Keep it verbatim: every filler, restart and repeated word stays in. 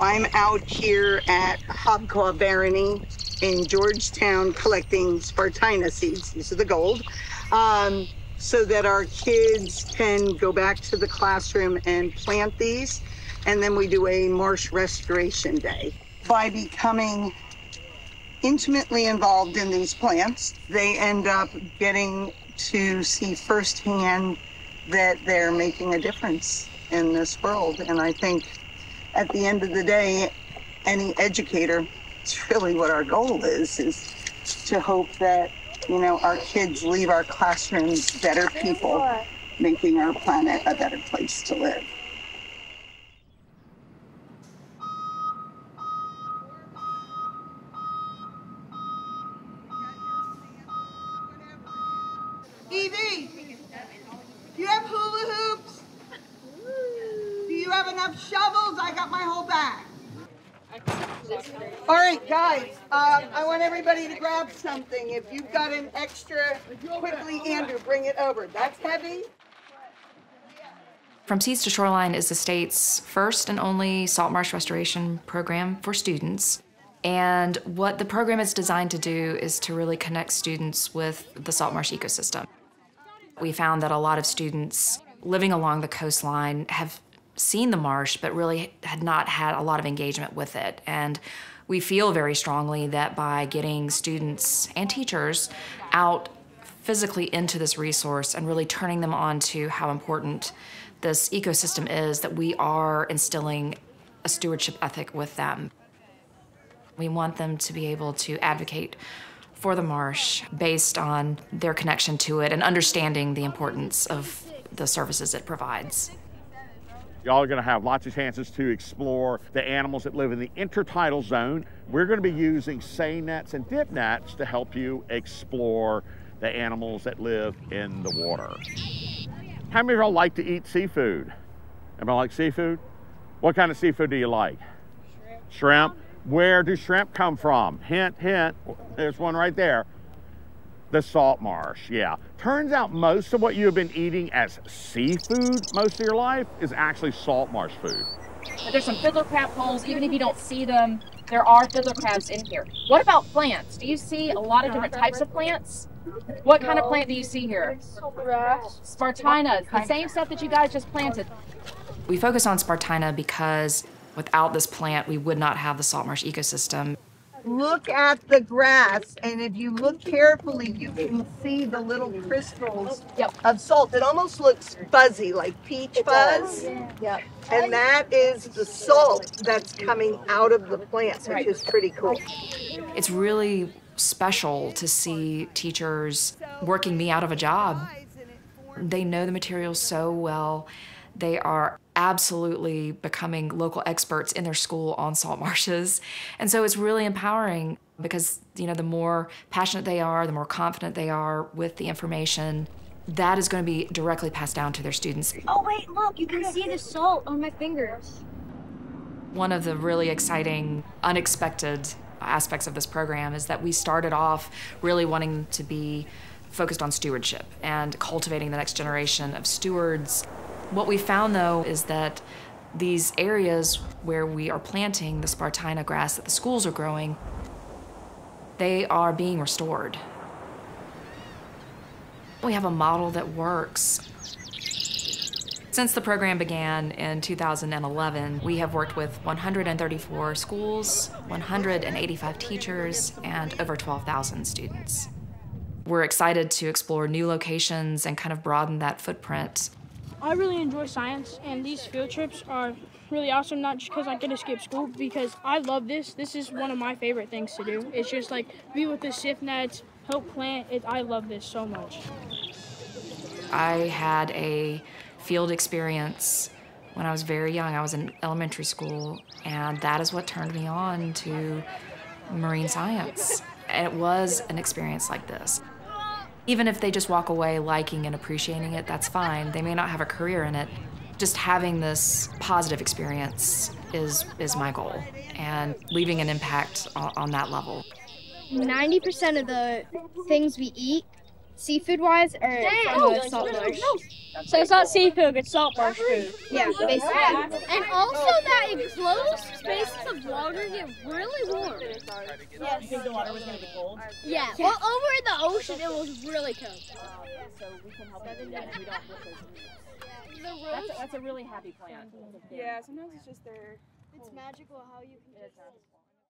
I'm out here at Hobcaw Barony in Georgetown collecting Spartina seeds. These are the gold, um, so that our kids can go back to the classroom and plant these. And then we do a marsh restoration day. By becoming intimately involved in these plants, they end up getting to see firsthand that they're making a difference in this world. And I think at the end of the day, any educator, it's really what our goal is, is to hope that, you know, our kids leave our classrooms better people, making our planet a better place to live. Evie, do you have hula hoops? Do you have enough shovels? I got my whole bag. All right, guys, um, I want everybody to grab something. If you've got an extra, quickly, Andrew, bring it over. That's heavy. From Seeds to Shoreline is the state's first and only salt marsh restoration program for students. And what the program is designed to do is to really connect students with the salt marsh ecosystem. We found that a lot of students living along the coastline have seen the marsh, but really had not had a lot of engagement with it. And we feel very strongly that by getting students and teachers out physically into this resource and really turning them on to how important this ecosystem is, that we are instilling a stewardship ethic with them. We want them to be able to advocate for the marsh based on their connection to it and understanding the importance of the services it provides. Y'all are going to have lots of chances to explore the animals that live in the intertidal zone. We're going to be using seine nets and dip nets to help you explore the animals that live in the water. How many of y'all like to eat seafood? Everybody like seafood? What kind of seafood do you like? Shrimp. Shrimp. Where do shrimp come from? Hint, hint. There's one right there. The salt marsh, yeah. Turns out most of what you've been eating as seafood most of your life is actually salt marsh food. There's some fiddler crab holes. Even if you don't see them, there are fiddler crabs in here. What about plants? Do you see a lot of different types of plants? What kind of plant do you see here? Spartina, the same stuff that you guys just planted. We focus on Spartina because without this plant, we would not have the salt marsh ecosystem. Look at the grass, and if you look carefully, you can see the little crystals yep. of salt. It almost looks fuzzy, like peach fuzz. Yep. And that is the salt that's coming out of the plants, which is pretty cool. It's really special to see teachers working me out of a job. They know the materials so well. They are absolutely becoming local experts in their school on salt marshes. And so it's really empowering because, you know, the more passionate they are, the more confident they are with the information, that is going to be directly passed down to their students. Oh, wait, look, you can see the salt on my fingers. One of the really exciting, unexpected aspects of this program is that we started off really wanting to be focused on stewardship and cultivating the next generation of stewards. What we found, though, is that these areas where we are planting the Spartina grass that the schools are growing, they are being restored. We have a model that works. Since the program began in two thousand eleven, we have worked with one hundred thirty-four schools, one hundred eighty-five teachers, and over twelve thousand students. We're excited to explore new locations and kind of broaden that footprint. I really enjoy science, and these field trips are really awesome, not just because I get to skip school, because I love this. This is one of my favorite things to do. It's just like, be with the sift nets, help plant. It, I love this so much. I had a field experience when I was very young. I was in elementary school, and that is what turned me on to marine science. And it was an experience like this. Even if they just walk away liking and appreciating it, that's fine. They may not have a career in it. Just having this positive experience is, is my goal, and leaving an impact on, on that level. ninety percent of the things we eat seafood wise or oh, no, salt marsh? So it's not seafood, it's salt marsh food. Yeah, basically. And also that enclosed spaces of water get really warm. Yes. You think the water was going to be cold? Yeah. Well, over in the ocean it was really cold. So we can help them do that and we don't have to. That's a really happy plant. Yeah, sometimes it's just their... It's magical how you can...